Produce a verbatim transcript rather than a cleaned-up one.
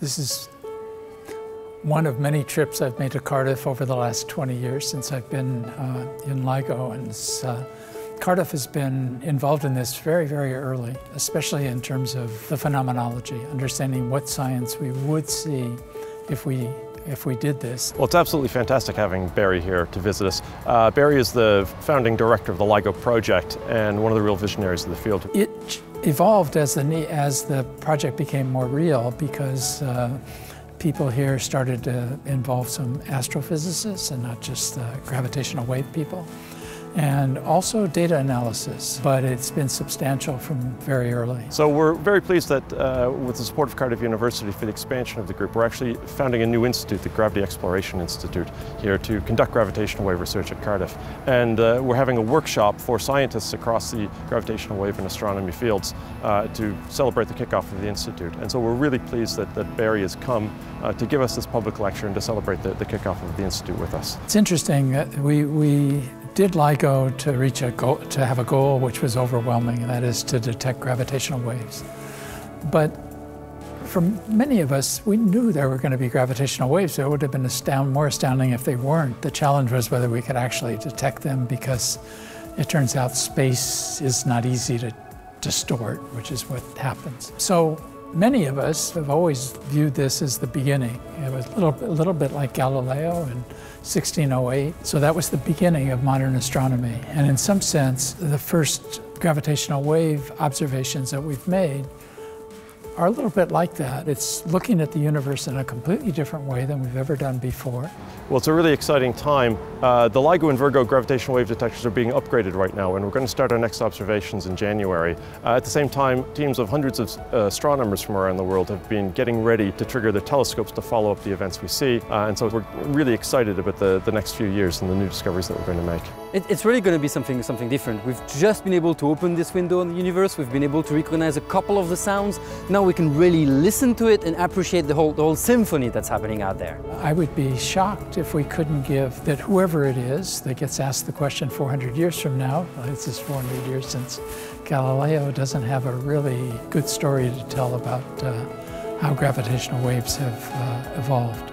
This is one of many trips I've made to Cardiff over the last twenty years since I've been uh, in LIGO. And uh, Cardiff has been involved in this very, very early, especially in terms of the phenomenology, understanding what science we would see if we if we did this. Well, it's absolutely fantastic having Barry here to visit us. Uh, Barry is the founding director of the LIGO project and one of the real visionaries of the field. It evolved as the, as the project became more real because uh, people here started to involve some astrophysicists and not just the gravitational wave people, and also data analysis, but it's been substantial from very early. So we're very pleased that uh, with the support of Cardiff University for the expansion of the group, we're actually founding a new institute, the Gravity Exploration Institute, here to conduct gravitational wave research at Cardiff. And uh, we're having a workshop for scientists across the gravitational wave and astronomy fields uh, to celebrate the kickoff of the institute. And so we're really pleased that, that Barry has come uh, to give us this public lecture and to celebrate the, the kickoff of the institute with us. It's interesting that we, we did LIGO to reach a goal, to have a goal which was overwhelming, and that is to detect gravitational waves. But for many of us, we knew there were going to be gravitational waves. It would have been astound, more astounding if they weren't. The challenge was whether we could actually detect them, because it turns out space is not easy to distort, which is what happens. So many of us have always viewed this as the beginning. It was a little, a little bit like Galileo and sixteen oh eight. So that was the beginning of modern astronomy. And in some sense, the first gravitational wave observations that we've made are a little bit like that. It's looking at the universe in a completely different way than we've ever done before. Well, it's a really exciting time. Uh, the LIGO and Virgo gravitational wave detectors are being upgraded right now, and we're going to start our next observations in January. Uh, at the same time, teams of hundreds of uh, astronomers from around the world have been getting ready to trigger their telescopes to follow up the events we see. Uh, and so we're really excited about the, the next few years and the new discoveries that we're going to make. It, it's really going to be something, something different. We've just been able to open this window on the universe. We've been able to recognize a couple of the sounds. Now we can really listen to it and appreciate the whole, the whole symphony that's happening out there. I would be shocked if we couldn't give, that whoever it is that gets asked the question four hundred years from now, this is four hundred years since Galileo, doesn't have a really good story to tell about uh, how gravitational waves have uh, evolved.